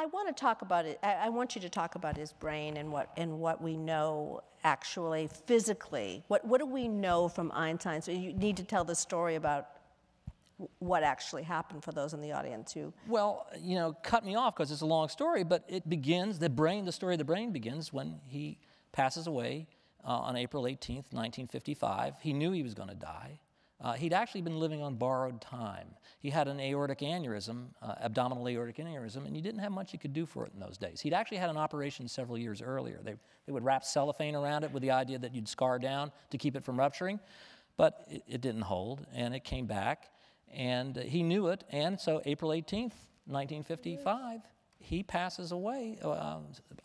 I want to talk about it. I want you to talk about his brain and what we know actually physically. What do we know from Einstein? So you need to tell the story about what actually happened for those in the audience who... Well, you know, cut me off because it's a long story, but it begins, the story of the brain begins when he passes away on April 18th, 1955. He knew he was going to die. He'd actually been living on borrowed time. He had an aortic aneurysm, abdominal aortic aneurysm, and you didn't have much you could do for it in those days. He'd actually had an operation several years earlier. They would wrap cellophane around it with the idea that you'd scar down to keep it from rupturing, but it didn't hold, and it came back, and he knew it, and so April 18th, 1955, he passes away,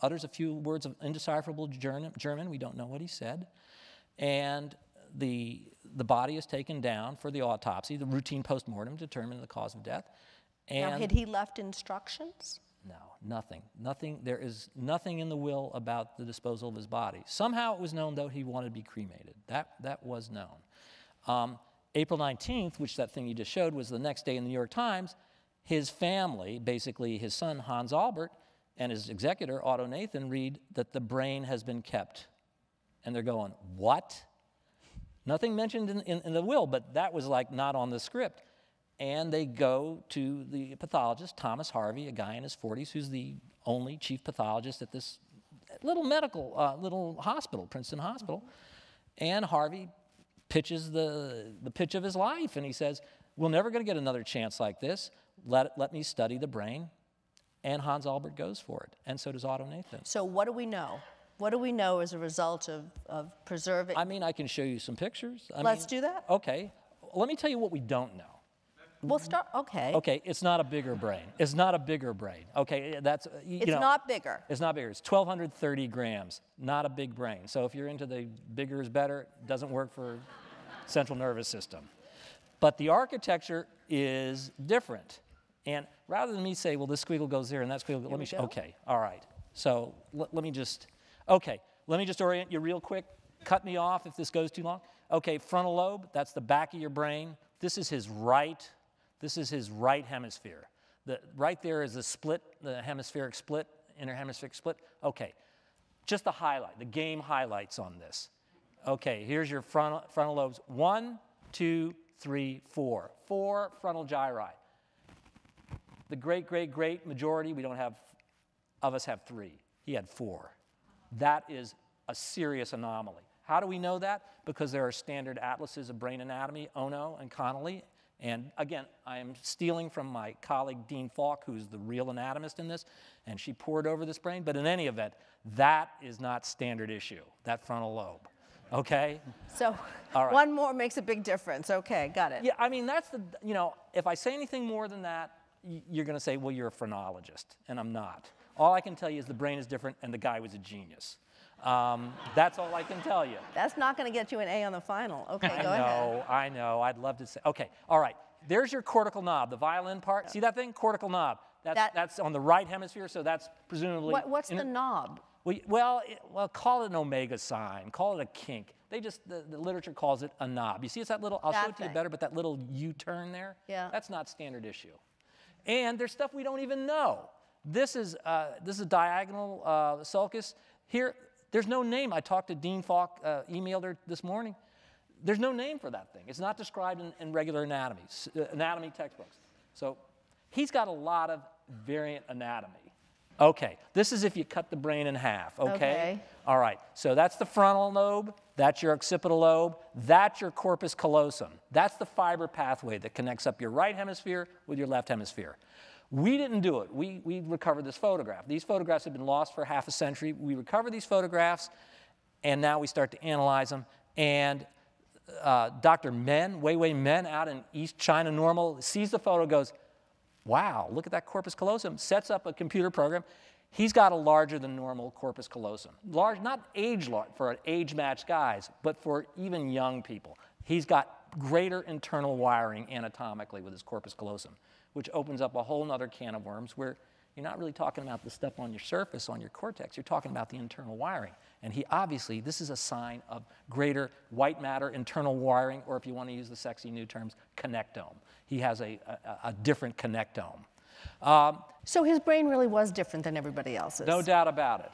utters a few words of indecipherable German. We don't know what he said, and the body is taken down for the autopsy, the routine postmortem, to determine the cause of death. And now, had he left instructions? No, nothing. There is nothing in the will about the disposal of his body. Somehow it was known, though, he wanted to be cremated. That was known. April 19th, which that thing you just showed was the next day in the New York Times, his family, basically his son Hans Albert and his executor Otto Nathan, read that the brain has been kept. And they're going, what? Nothing mentioned in the will, but that was like not on the script. And they go to the pathologist, Thomas Harvey, a guy in his 40s who's the only chief pathologist at this little medical, little hospital, Princeton Hospital. And Harvey pitches the pitch of his life, and he says, we're never gonna get another chance like this. Let me study the brain. And Hans Albert goes for it, and so does Otto Nathan. So what do we know? What do we know as a result of preserving? I mean, I can show you some pictures. Let's do that. Okay. Let me tell you what we don't know. We'll start, okay. Okay, it's not a bigger brain. It's not a bigger brain. Okay, that's, you know, it's not bigger. It's not bigger. It's 1,230 grams, not a big brain. So if you're into the bigger is better, it doesn't work for central nervous system. But the architecture is different. And rather than me say, well, this squiggle goes there and that squiggle, okay, all right. So let me just orient you real quick. Cut me off if this goes too long. Okay, frontal lobe, that's the back of your brain. This is his right. This is his right hemisphere. Right there is the split, the hemispheric split, inner hemispheric split. Okay, just the highlight, the game highlights on this. Okay, here's your frontal lobes. 1, 2, 3, 4. 4 frontal gyri. The great majority, of us have 3. He had 4. That is a serious anomaly. How do we know that? Because there are standard atlases of brain anatomy, Ono and Connolly. And again, I am stealing from my colleague Dean Falk, who's the real anatomist in this, and she pored over this brain. But in any event, that is not standard issue, that frontal lobe. Okay? So all right. One more makes a big difference. Okay, got it. Yeah, I mean, that's the, you know, if I say anything more than that, you're going to say, well, you're a phrenologist, and I'm not. All I can tell you is the brain is different and the guy was a genius. That's all I can tell you. That's not going to get you an A on the final. Okay, go ahead. I know, I'd love to say. Okay, all right. There's your cortical knob, the violin part. See that thing? Cortical knob. That's on the right hemisphere, so that's presumably... What's the knob? Well, call it an omega sign. Call it a kink. The little literature calls it a knob. You see, it's that little, I'll show it to you better, but that little U-turn there? Yeah. That's not standard issue. And there's stuff we don't even know. This is a diagonal sulcus. Here, there's no name. I talked to Dean Falk, emailed her this morning. There's no name for that thing. It's not described in regular anatomy textbooks. So he's got a lot of variant anatomy. Okay, this is if you cut the brain in half, okay? All right, so that's the frontal lobe, that's your occipital lobe, that's your corpus callosum. That's the fiber pathway that connects up your right hemisphere with your left hemisphere. We didn't do it. We recovered this photograph. These photographs have been lost for half a century. We recover these photographs, and now we start to analyze them. And Dr. Men, Weiwei Men, out in East China Normal, sees the photo, goes, wow, look at that corpus callosum, sets up a computer program. He's got a larger than normal corpus callosum. Large, not age-large for age-matched guys, but for even young people. He's got greater internal wiring anatomically with his corpus callosum, which opens up a whole nother can of worms where you're not really talking about the stuff on your surface, on your cortex, you're talking about the internal wiring. And he obviously, this is a sign of greater white matter, internal wiring, or if you want to use the sexy new terms, connectome. He has a different connectome. So his brain really was different than everybody else's. No doubt about it.